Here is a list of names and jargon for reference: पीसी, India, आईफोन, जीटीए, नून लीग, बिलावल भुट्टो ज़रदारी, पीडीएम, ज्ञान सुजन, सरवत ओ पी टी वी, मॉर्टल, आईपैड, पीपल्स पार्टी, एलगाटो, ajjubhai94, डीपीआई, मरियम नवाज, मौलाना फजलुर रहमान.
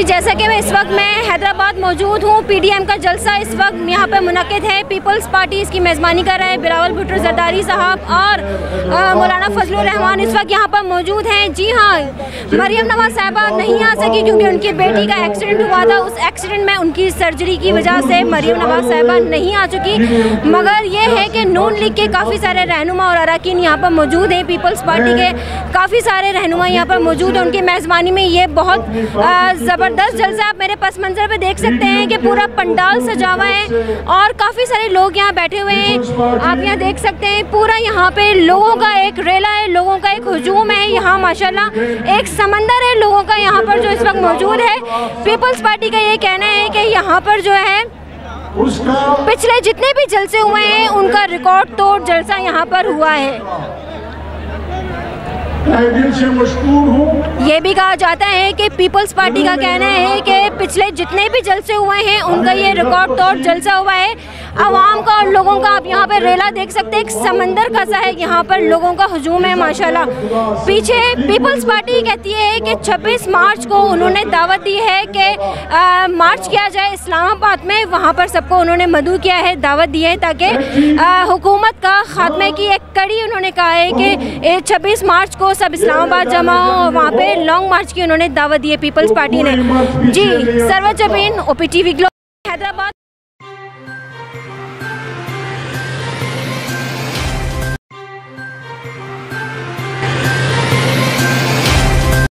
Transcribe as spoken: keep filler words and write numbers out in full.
जी, जैसा कि मैं इस वक्त मैं हैदराबाद मौजूद हूँ। पीडीएम का जलसा इस वक्त यहाँ पर मुनक़िद है। पीपल्स पार्टी इसकी मेज़बानी कर रहे हैं। बिलावल भुट्टो ज़रदारी साहब और मौलाना फजलुर रहमान इस वक्त यहाँ पर मौजूद हैं। जी हाँ, मरियम नवाज साहबा नहीं आ सकी क्योंकि उनकी बेटी का एक्सीडेंट हुआ था। उस एक्सीडेंट में उनकी सर्जरी की वजह से मरियम नवाज साहबा नहीं आ चुकी, मगर ये है कि नून लीग के काफ़ी सारे रहनुमा और अरकान यहाँ पर मौजूद हैं। पीपल्स पार्टी के काफ़ी सारे रहनुमा यहाँ पर मौजूद हैं। उनकी मेज़बानी में ये बहुत ज़बरदस्त जलसा आप मेरे पस मंज़र पर देख सकते हैं कि पूरा पंडाल सजा हुआ है और काफ़ी सारे लोग यहाँ बैठे हुए हैं। आप यहाँ देख सकते हैं, पूरा यहाँ पे लोगों का एक रेला है, लोगों का एक हुजूम है। यहाँ माशाल्लाह एक समंदर है लोगों का यहाँ पर जो इस वक्त मौजूद है। पीपल्स पार्टी का ये कहना है कि यहाँ पर जो है पिछले जितने भी जलसे हुए हैं उनका रिकॉर्ड तोड़ जलसा यहाँ पर हुआ है। ये भी कहा जाता है कि पीपल्स पार्टी का कहना है कि पिछले जितने भी जलसे हुए हैं उनका ये रिकॉर्ड तोड़ जलसा हुआ है। आवाम का और लोगों का आप यहाँ पर रेला देख सकते हैं, एक समंदर का सा है। यहाँ पर लोगों का हुजूम है माशाल्लाह। पीछे पीपल्स पार्टी कहती है कि छब्बीस मार्च को उन्होंने दावत दी है कि आ, मार्च किया जाए इस्लामाबाद में। वहाँ पर सबको उन्होंने मदऊ किया है, दावत दी है ताकि हुकूमत का खात्मे की एक कड़ी उन्होंने कहा है कि छब्बीस मार्च को सब इस्लामाबाद जमा हो और वहाँ पे लॉन्ग मार्च की उन्होंने दावत दी है पीपल्स पार्टी ने। जी, सरवत ओ पी टी वी Hyderabad.